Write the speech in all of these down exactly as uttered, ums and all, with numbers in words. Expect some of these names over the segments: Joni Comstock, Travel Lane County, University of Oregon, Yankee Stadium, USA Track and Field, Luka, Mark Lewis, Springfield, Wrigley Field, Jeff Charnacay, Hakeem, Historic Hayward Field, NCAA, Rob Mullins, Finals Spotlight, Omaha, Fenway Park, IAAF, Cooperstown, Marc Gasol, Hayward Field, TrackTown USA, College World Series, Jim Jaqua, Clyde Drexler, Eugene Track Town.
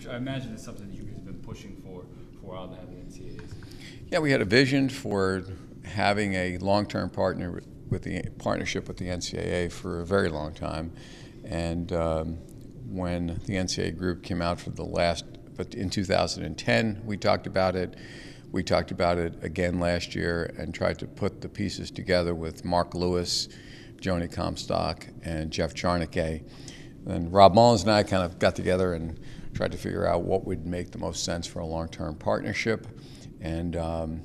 I'm sure, I imagine it's something that you guys have been pushing for for a while to have the N C A As. Yeah, we had a vision for having a long-term partner with the partnership with the N C A A for a very long time, and um, when the N C A A group came out for the last, but in two thousand ten, we talked about it. We talked about it again last year and tried to put the pieces together with Mark Lewis, Joni Comstock, and Jeff Charnacay. And Rob Mullins and I kind of got together and tried to figure out what would make the most sense for a long-term partnership. And, um,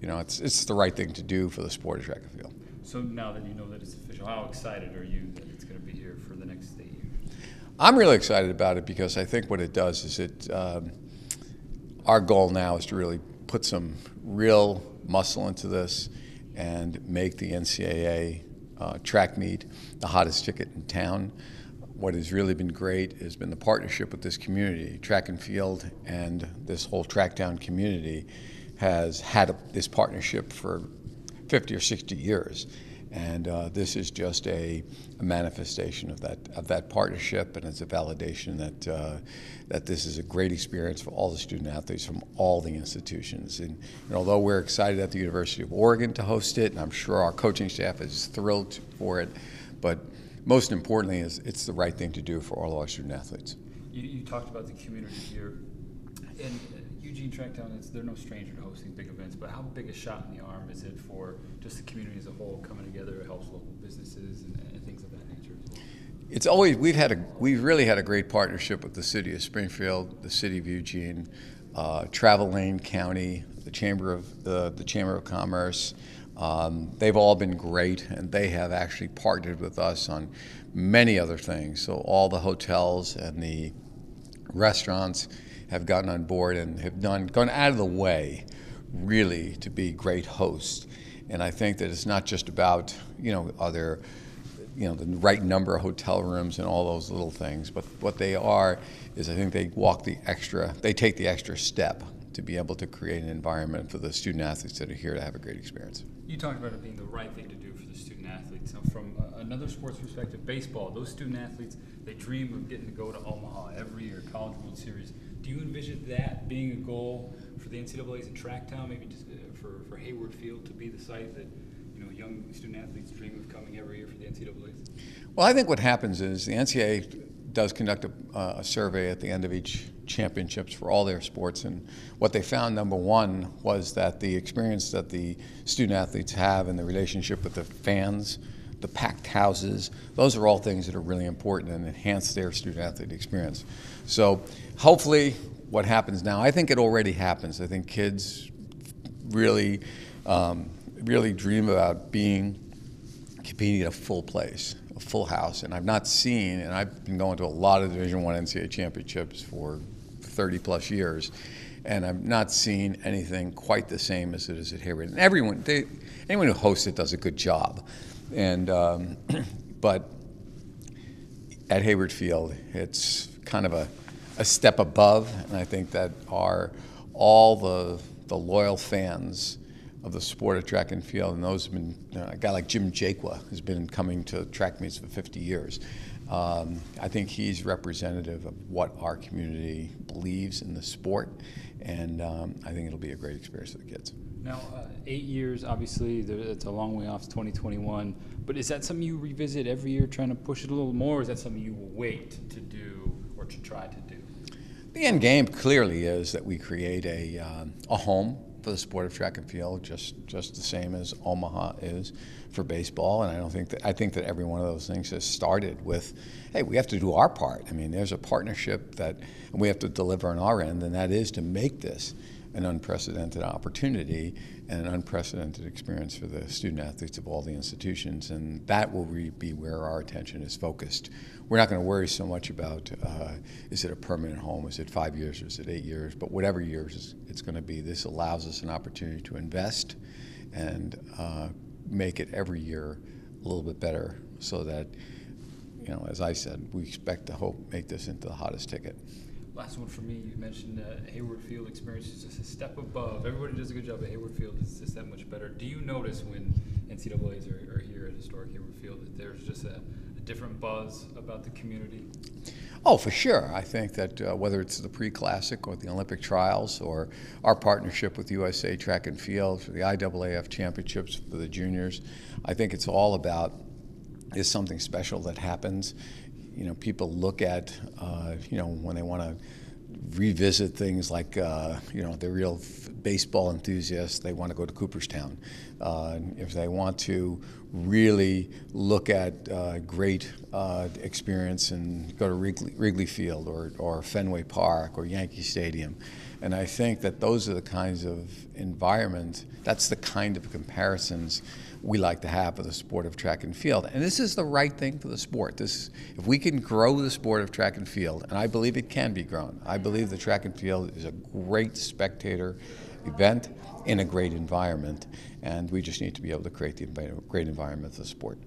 you know, it's, it's the right thing to do for the sport of track and field. So now that you know that it's official, how excited are you that it's going to be here for the next eight years? I'm really excited about it because I think what it does is it, um, our goal now is to really put some real muscle into this and make the N C A A uh, track meet the hottest ticket in town. What has really been great has been the partnership with this community. Track and field and this whole Track Town community has had a, this partnership for fifty or sixty years, and uh, this is just a, a manifestation of that of that partnership, and it's a validation that uh, that this is a great experience for all the student athletes from all the institutions. And, and although we're excited at the University of Oregon to host it, and I'm sure our coaching staff is thrilled for it, but most importantly, is it's the right thing to do for all our student-athletes. You, you talked about the community here, and Eugene Track Town, they're no stranger to hosting big events, but how big a shot in the arm is it for just the community as a whole coming together? It helps local businesses and, and things of that nature as well. It's always, we've had a, we've really had a great partnership with the city of Springfield, the city of Eugene, uh, Travel Lane County, the Chamber of, the, the Chamber of Commerce. Um, they've all been great, and they have actually partnered with us on many other things. So all the hotels and the restaurants have gotten on board and have done gone out of the way really to be great hosts. And I think that it's not just about, you know, are there, you know, the right number of hotel rooms and all those little things, but what they are is I think they walk the extra, they take the extra step to be able to create an environment for the student athletes that are here to have a great experience. You talked about it being the right thing to do for the student athletes. Now, from another sports perspective, baseball, those student athletes, they dream of getting to go to Omaha every year, College World Series. Do you envision that being a goal for the N C A As in Track Town, maybe just for, for Hayward Field to be the site that, you know, young student athletes dream of coming every year for the N C A As? Well, I think what happens is the N C A A does conduct a, uh, a survey at the end of each championships for all their sports, and what they found, number one, was that the experience that the student athletes have and the relationship with the fans, the packed houses, those are all things that are really important and enhance their student athlete experience. So hopefully what happens now, I think it already happens. I think kids really, um, really dream about being competing at a full place, a full house, and I've not seen, and I've been going to a lot of Division One N C A A championships for thirty plus years, and I've not seen anything quite the same as it is at Hayward. And everyone, they, anyone who hosts it does a good job, and um, but at Hayward Field, it's kind of a, a step above, and I think that our all the the loyal fans of the sport of track and field, and those have been, you know, a guy like Jim Jaqua has been coming to track meets for fifty years. Um, I think he's representative of what our community believes in the sport, and um, I think it'll be a great experience for the kids. Now, uh, eight years, obviously, it's a long way off to twenty twenty-one, but is that something you revisit every year, trying to push it a little more, or is that something you will wait to do or to try to do? The end game clearly is that we create a, um, a home for the sport of track and field, just just the same as Omaha is for baseball. And I don't think that I think that every one of those things has started with, hey, we have to do our part. I mean, there's a partnership that we have to deliver on our end, and that is to make this an unprecedented opportunity and an unprecedented experience for the student athletes of all the institutions, and that will re be where our attention is focused. We're not going to worry so much about uh, is it a permanent home, is it five years, or is it eight years, but whatever years it's going to be, this allows us an opportunity to invest and uh, make it every year a little bit better so that, you know, as I said, we expect to hope make this into the hottest ticket. Last one for me, you mentioned uh, Hayward Field experience is just a step above. Everybody does a good job at Hayward Field, it's just that much better. Do you notice when N C A As are, are here at Historic Hayward Field that there's just a, a different buzz about the community? Oh, for sure. I think that uh, whether it's the pre-classic or the Olympic trials or our partnership with U S A Track and Field for the I A A F championships for the juniors, I think it's all about is something special that happens. You know, people look at, uh, you know, when they want to revisit things like, uh, you know, the real f baseball enthusiasts, they want to go to Cooperstown. Uh, if they want to really look at uh, great uh, experience and go to Wrigley, Wrigley Field or, or Fenway Park or Yankee Stadium. And I think that those are the kinds of environments, that's the kind of comparisons we like to have with the sport of track and field. And this is the right thing for the sport. This, if we can grow the sport of track and field, and I believe it can be grown, I believe the track and field is a great spectator event in a great environment, and we just need to be able to create the great environment for the sport.